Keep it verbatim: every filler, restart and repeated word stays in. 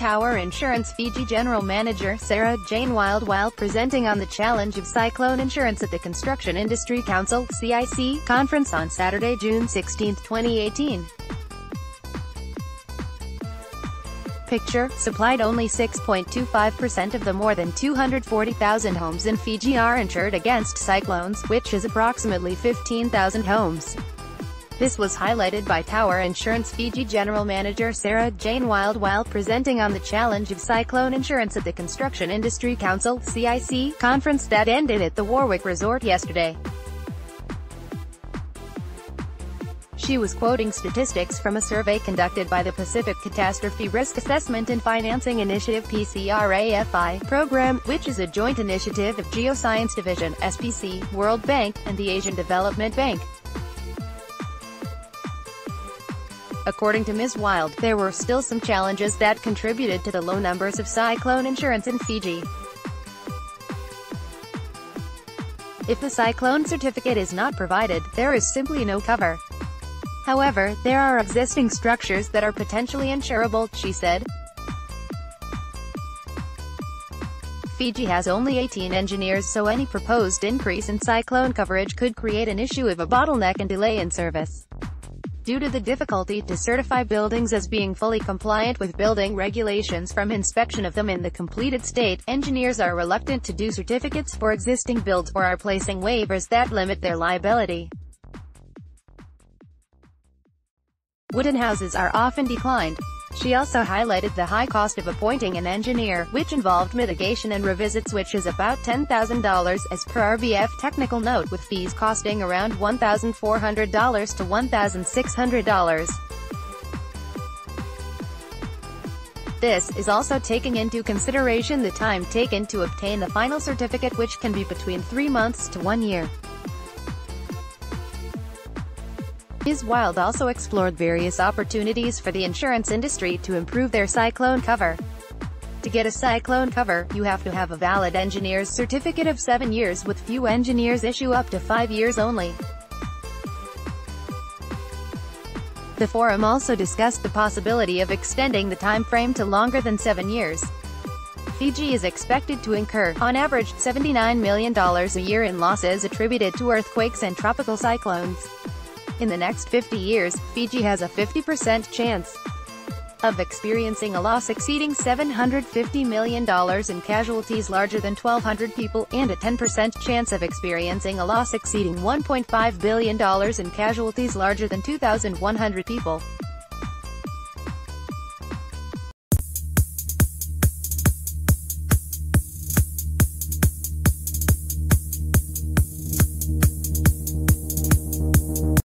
Tower Insurance Fiji General Manager Sarah-Jane Wild while presenting on the challenge of cyclone insurance at the Construction Industry Council (C I C) conference on Saturday, June sixteenth twenty eighteen. Picture, supplied only six point two five percent of the more than two hundred forty thousand homes in Fiji are insured against cyclones, which is approximately fifteen thousand homes. This was highlighted by Tower Insurance Fiji General Manager Sarah-Jane Wild while presenting on the challenge of cyclone insurance at the Construction Industry Council (C I C) conference that ended at the Warwick Resort yesterday. She was quoting statistics from a survey conducted by the Pacific Catastrophe Risk Assessment and Financing Initiative P C R A F I program, which is a joint initiative of Geoscience Division, S P C, World Bank, and the Asian Development Bank. According to Miz Wild, there were still some challenges that contributed to the low numbers of cyclone insurance in Fiji. If the cyclone certificate is not provided, there is simply no cover. However, there are existing structures that are potentially insurable, she said. Fiji has only eighteen engineers, so any proposed increase in cyclone coverage could create an issue of a bottleneck and delay in service. Due to the difficulty to certify buildings as being fully compliant with building regulations from inspection of them in the completed state, engineers are reluctant to do certificates for existing builds or are placing waivers that limit their liability. Wooden houses are often declined. She also highlighted the high cost of appointing an engineer, which involved mitigation and revisits, which is about ten thousand dollars as per R B F technical note, with fees costing around one thousand four hundred dollars to one thousand six hundred dollars. This is also taking into consideration the time taken to obtain the final certificate, which can be between three months to one year. Miz Wild also explored various opportunities for the insurance industry to improve their cyclone cover. To get a cyclone cover, you have to have a valid engineer's certificate of seven years, with few engineers issue up to five years only. The forum also discussed the possibility of extending the time frame to longer than seven years. Fiji is expected to incur, on average, seventy-nine million dollars a year in losses attributed to earthquakes and tropical cyclones. In the next fifty years, Fiji has a fifty percent chance of experiencing a loss exceeding seven hundred fifty million dollars in casualties larger than twelve hundred people, and a ten percent chance of experiencing a loss exceeding one point five billion dollars in casualties larger than two thousand one hundred people.